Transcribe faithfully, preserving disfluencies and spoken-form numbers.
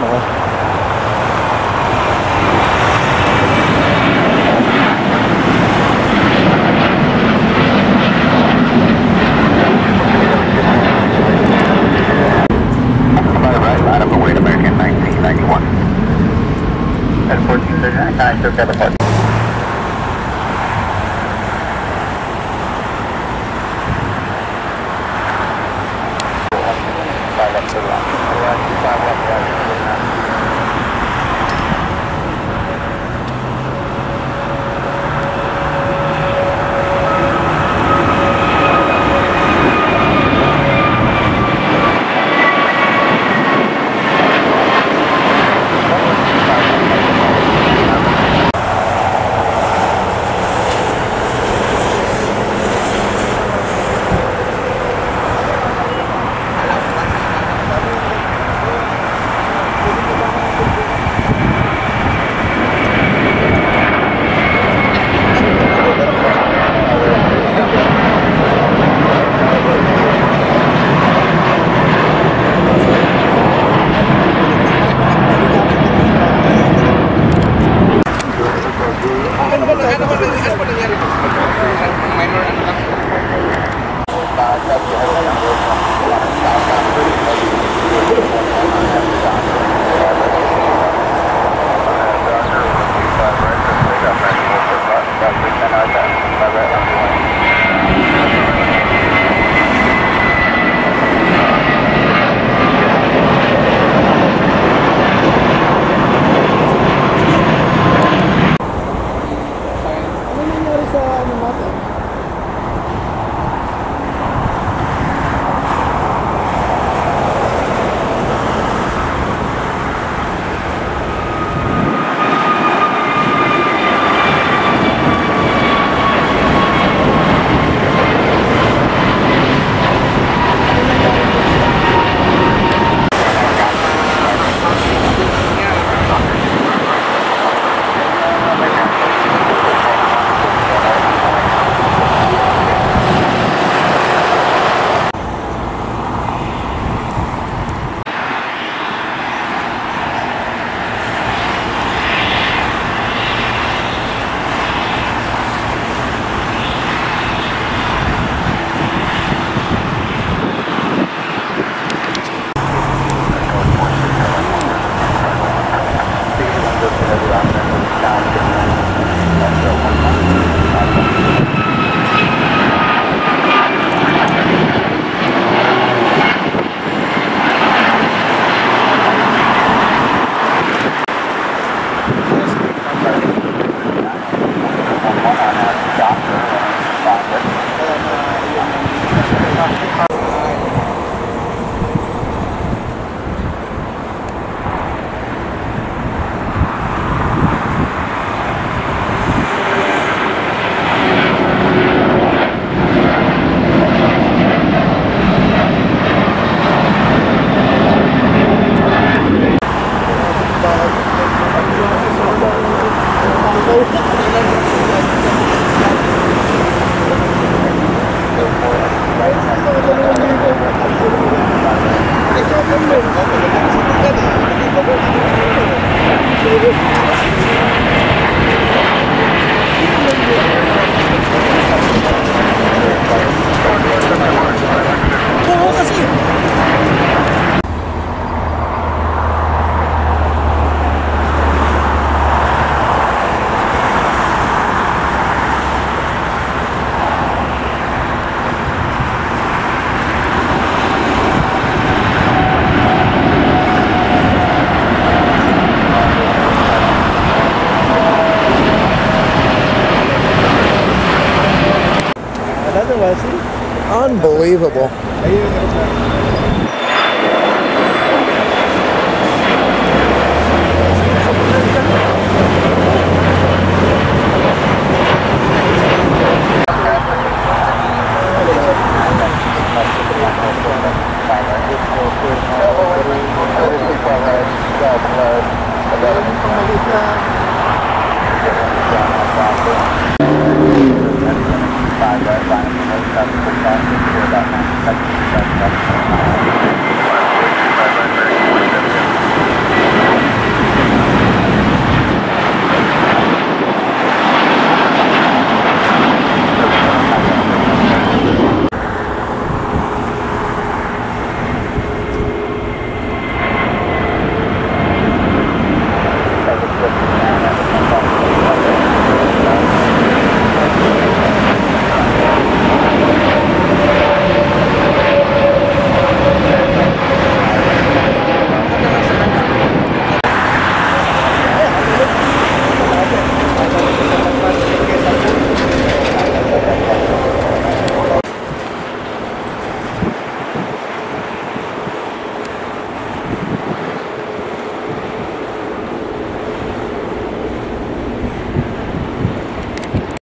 personal. Unbelievable.